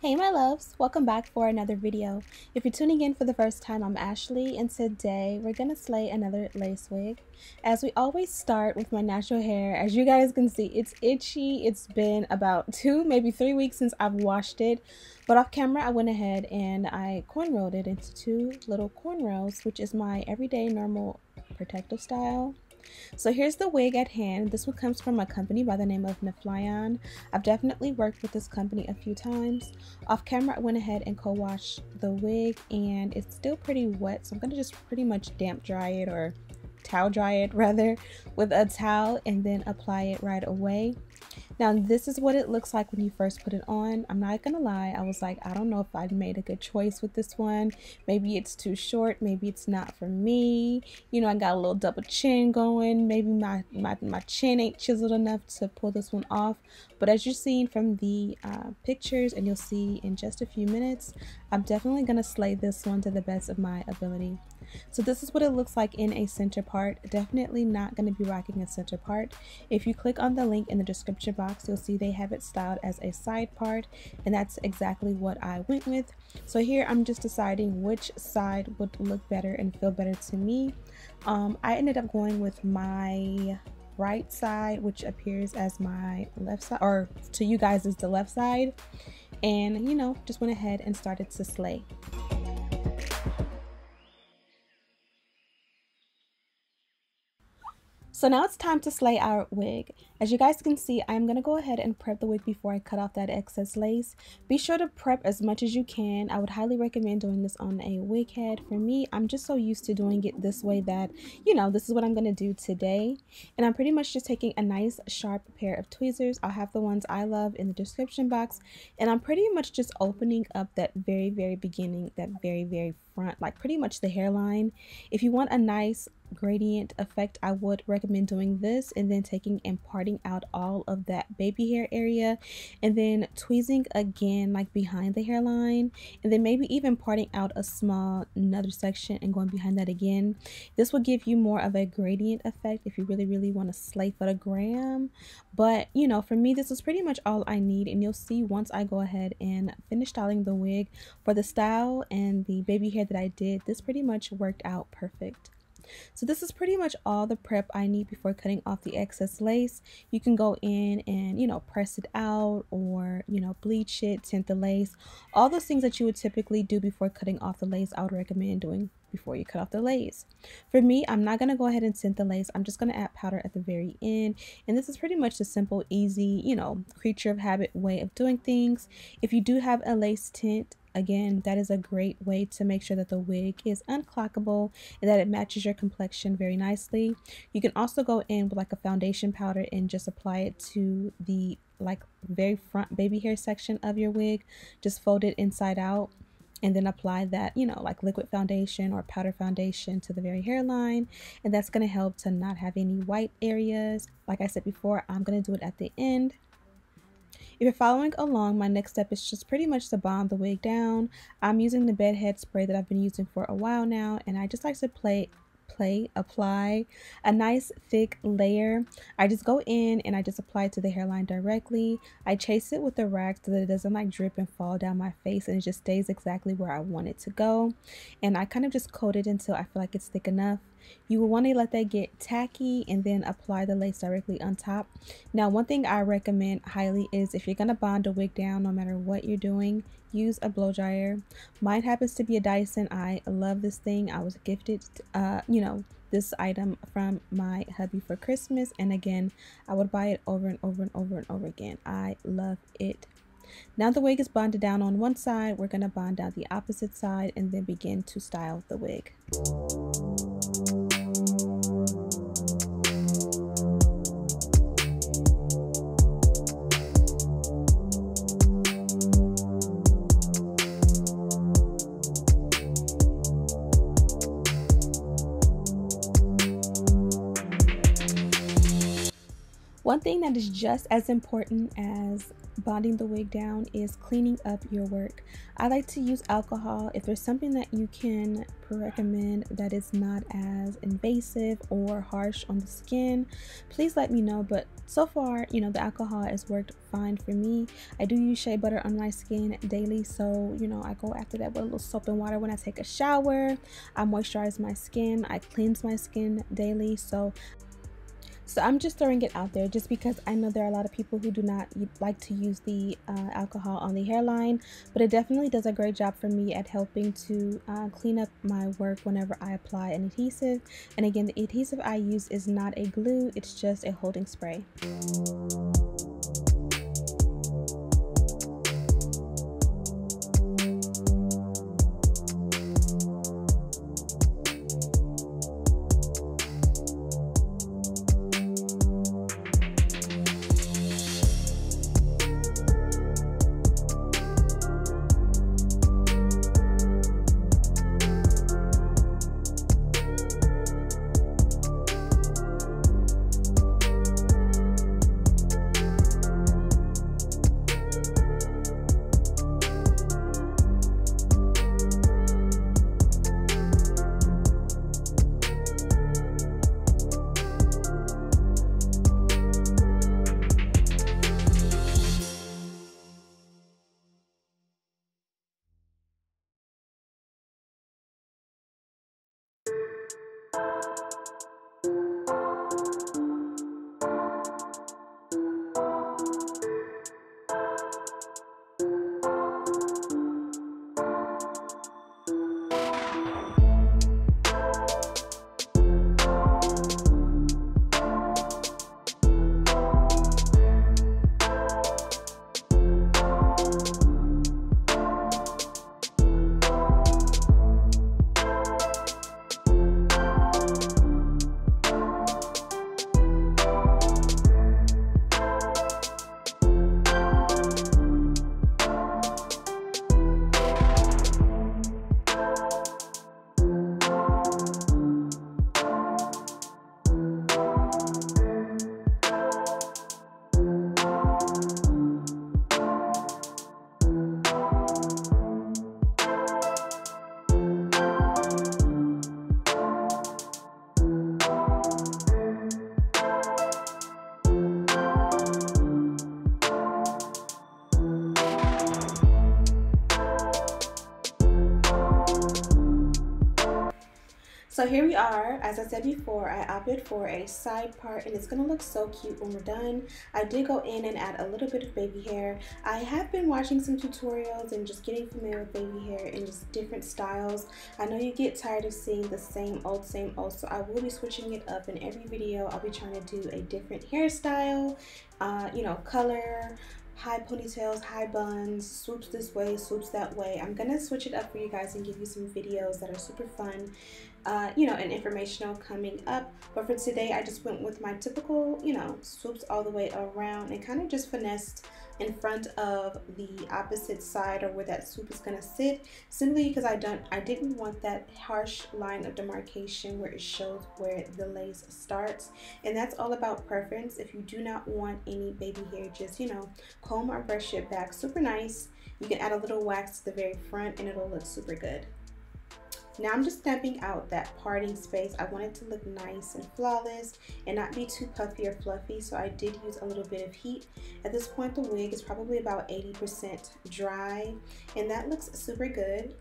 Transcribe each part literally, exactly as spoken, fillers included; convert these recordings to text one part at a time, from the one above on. Hey my loves, welcome back for another video. If you're tuning in for the first time, I'm Ashley and today we're gonna slay another lace wig. As we always start with my natural hair. As you guys can see, it's itchy. It's been about two, maybe three weeks since I've washed it, but off camera I went ahead and I cornrowed it into two little cornrows, which is my everyday normal protective style. So here's the wig at hand. This one comes from a company by the name of Neflyon. I've definitely worked with this company a few times. Off camera, I went ahead and co-washed the wig and it's still pretty wet. So I'm going to just pretty much damp dry it, or towel dry it rather, with a towel and then apply it right away. Now this is what it looks like when you first put it on. I'm not gonna lie, I was like, I don't know if I made a good choice with this one. Maybe it's too short, maybe it's not for me. You know, I got a little double chin going. Maybe my, my, my chin ain't chiseled enough to pull this one off. But as you're seeing from the uh, pictures, and you'll see in just a few minutes, I'm definitely gonna slay this one to the best of my ability. So this is what it looks like in a center part. Definitely not going to be rocking a center part. If you click on the link in the description box, you'll see they have it styled as a side part, and that's exactly what I went with. So here I'm just deciding which side would look better and feel better to me. Um, I ended up going with my right side, which appears as my left side, or to you guys is the left side, and you know, just went ahead and started to slay. So now it's time to slay our wig. As you guys can see, I'm going to go ahead and prep the wig before I cut off that excess lace. Be sure to prep as much as you can. I would highly recommend doing this on a wig head. For me, I'm just so used to doing it this way that, you know, this is what I'm going to do today. And I'm pretty much just taking a nice sharp pair of tweezers. I'll have the ones I love in the description box. And I'm pretty much just opening up that very, very beginning, that very, very front, like pretty much the hairline. If you want a nice gradient effect, I would recommend doing this and then taking and parting out all of that baby hair area and then tweezing again like behind the hairline, and then maybe even parting out a small another section and going behind that again. This will give you more of a gradient effect if you really really want to slay for the gram. But you know, for me this is pretty much all I need, and you'll see once I go ahead and finish styling the wig. For the style and the baby hair that I did, this pretty much worked out perfect. So this is pretty much all the prep I need before cutting off the excess lace. You can go in and, you know, press it out, or, you know, bleach it, tint the lace. All those things that you would typically do before cutting off the lace, I would recommend doing before you cut off the lace. For me, I'm not going to go ahead and tint the lace. I'm just going to add powder at the very end. And this is pretty much the simple, easy, you know, creature of habit way of doing things. If you do have a lace tint, again, that is a great way to make sure that the wig is unclockable and that it matches your complexion very nicely. You can also go in with like a foundation powder and just apply it to the like very front baby hair section of your wig. Just fold it inside out and then apply that, you know, like liquid foundation or powder foundation to the very hairline, and that's going to help to not have any white areas. Like I said before, I'm going to do it at the end. If you're following along, my next step is just pretty much to bond the wig down. I'm using the bedhead spray that I've been using for a while now, and I just like to play play apply a nice thick layer. I just go in and I just apply it to the hairline directly. I chase it with the rag so that it doesn't like drip and fall down my face, and it just stays exactly where I want it to go. And I kind of just coat it until I feel like it's thick enough. You will want to let that get tacky and then apply the lace directly on top. Now one thing I recommend highly is if you're going to bond a wig down, no matter what you're doing, use a blow dryer. Mine happens to be a Dyson. I love this thing. I was gifted uh you know this item from my hubby for Christmas, and again I would buy it over and over and over and over again. I love it. Now the wig is bonded down on one side, we're going to bond down the opposite side and then begin to style the wig. One thing that is just as important as bonding the wig down is cleaning up your work. I like to use alcohol. If there's something that you can recommend that is not as invasive or harsh on the skin, please let me know. But so far, you know, the alcohol has worked fine for me. I do use shea butter on my skin daily, so you know, I go after that with a little soap and water when I take a shower. I moisturize my skin, I cleanse my skin daily, so So I'm just throwing it out there just because I know there are a lot of people who do not like to use the uh, alcohol on the hairline, but it definitely does a great job for me at helping to uh, clean up my work whenever I apply an adhesive. And again, the adhesive I use is not a glue, it's just a holding spray. So here we are. As I said before, I opted for a side part and it's gonna look so cute when we're done. I did go in and add a little bit of baby hair. I have been watching some tutorials and just getting familiar with baby hair and just different styles. I know you get tired of seeing the same old, same old, so I will be switching it up in every video. I'll be trying to do a different hairstyle, uh, you know, color, high ponytails, high buns, swoops this way, swoops that way. I'm gonna switch it up for you guys and give you some videos that are super fun, uh, you know, and informational coming up. But for today, I just went with my typical, you know, swoops all the way around and kind of just finessed in front of the opposite side or where that swoop is gonna sit, simply because I don't, I didn't want that harsh line of demarcation where it shows where the lace starts. And that's all about preference. If you do not want any baby hair, just, you know, comb or brush it back super nice. You can add a little wax to the very front and it'll look super good. Now I'm just stamping out that parting space. I want it to look nice and flawless and not be too puffy or fluffy, so I did use a little bit of heat. At this point, the wig is probably about eighty percent dry, and that looks super good.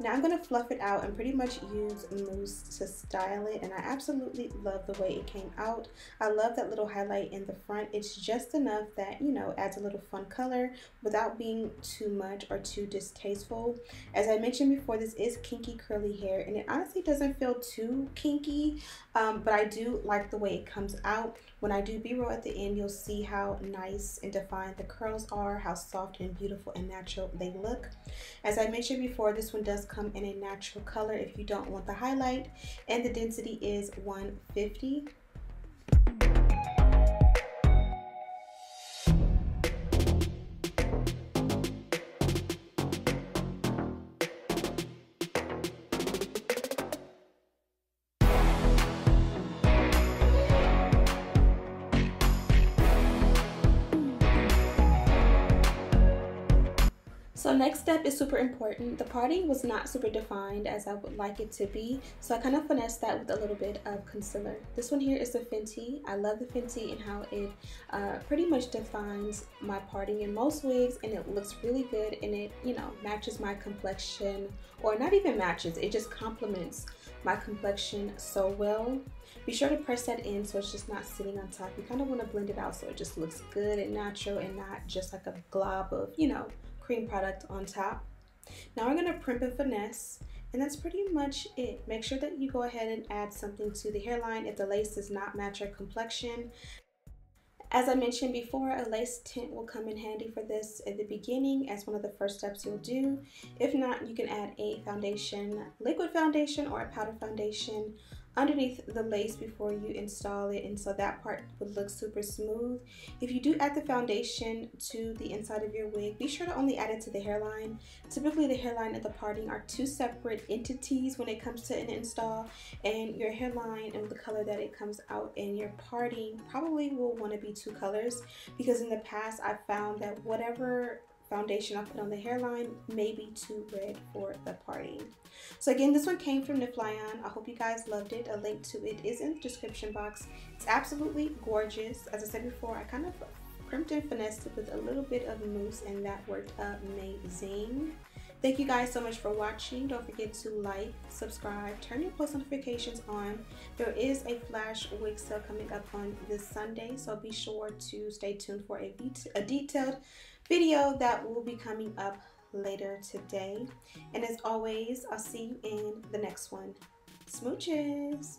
Now I'm gonna fluff it out and pretty much use mousse to style it, and I absolutely love the way it came out. I love that little highlight in the front. It's just enough that, you know, adds a little fun color without being too much or too distasteful. As I mentioned before, this is kinky curly hair, and it honestly doesn't feel too kinky, um, but I do like the way it comes out. When I do B-roll at the end, you'll see how nice and defined the curls are, how soft and beautiful and natural they look. As I mentioned before, this one does come in a natural color if you don't want the highlight, and the density is one fifty. So next step is super important. The parting was not super defined as I would like it to be, so I kind of finessed that with a little bit of concealer. This one here is the Fenty. I love the Fenty and how it uh, pretty much defines my parting in most wigs, and it looks really good, and it, you know, matches my complexion, or not even matches, it just complements my complexion so well. Be sure to press that in so it's just not sitting on top. You kind of want to blend it out so it just looks good and natural and not just like a glob of, you know, cream product on top. Now we're going to primp and finesse, and that's pretty much it. Make sure that you go ahead and add something to the hairline if the lace does not match your complexion. As I mentioned before, a lace tint will come in handy for this at the beginning as one of the first steps you'll do. If not, you can add a foundation, liquid foundation or a powder foundation underneath the lace before you install it, and so that part would look super smooth. If you do add the foundation to the inside of your wig, be sure to only add it to the hairline. Typically the hairline and the parting are two separate entities when it comes to an install, and your hairline and the color that it comes out in your parting probably will want to be two colors, because in the past I found that whatever foundation I put on the hairline may be too red for the parting. So again, this one came from Neflyon. I hope you guys loved it. A link to it is in the description box. It's absolutely gorgeous. As I said before, I kind of primped and finessed it with a little bit of mousse, and that worked amazing. Thank you guys so much for watching. Don't forget to like, subscribe, turn your post notifications on. There is a flash wig sale coming up on this Sunday, so be sure to stay tuned for a, a detailed video that will be coming up later today. And as always, I'll see you in the next one. Smooches!